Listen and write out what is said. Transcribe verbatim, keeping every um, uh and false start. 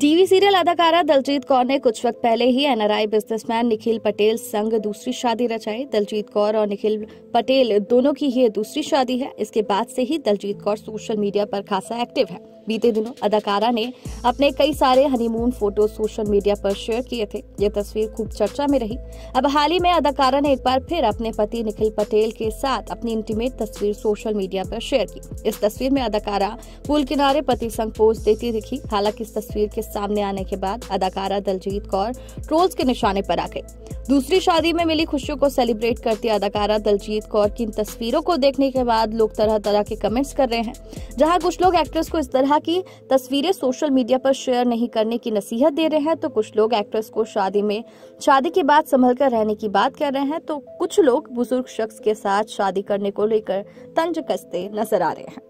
TV serial अदाकारा दलजीत कौर ने कुछ वक्त पहले ही N R I businessman Nikhil Patel संग दूसरी शादी रचाई। दलजीत कौर और निखिल पटेल दोनों की ये दूसरी शादी है। इसके बाद से ही दलजीत कौर सोशल मीडिया पर खासा एक्टिव है। बीते दिनों अदाकारा ने अपने कई सारे हनीमून फोटो सोशल मीडिया पर शेयर किए थे। ये तस्वीर खूब चर्चा में रही। अब हाल ही में अदाकारा ने एक बार फिर अपने पति निखिल पटेल के साथ अपनी इंटीमेट तस्वीर सोशल मीडिया पर शेयर की। इस तस्वीर में अदाकारा पूल किनारे पति संग पोज देती दिखी। हालांकि इस तस्वीर के सामने आने के बाद अदाकारा दलजीत कौर ट्रोल्स के निशाने पर आ गई। दूसरी शादी में मिली खुशियों को सेलिब्रेट करती अदाकारा दलजीत कौर की इन तस्वीरों को देखने के बाद लोग तरह तरह के कमेंट्स कर रहे हैं। जहां कुछ लोग एक्ट्रेस को इस तरह की तस्वीरें सोशल मीडिया पर शेयर नहीं करने की नसीहत दे रहे हैं, तो कुछ लोग एक्ट्रेस को शादी में शादी के बाद संभल कर रहने की बात कर रहे हैं, तो कुछ लोग बुजुर्ग शख्स के साथ शादी करने को लेकर तंज कसते नजर आ रहे हैं।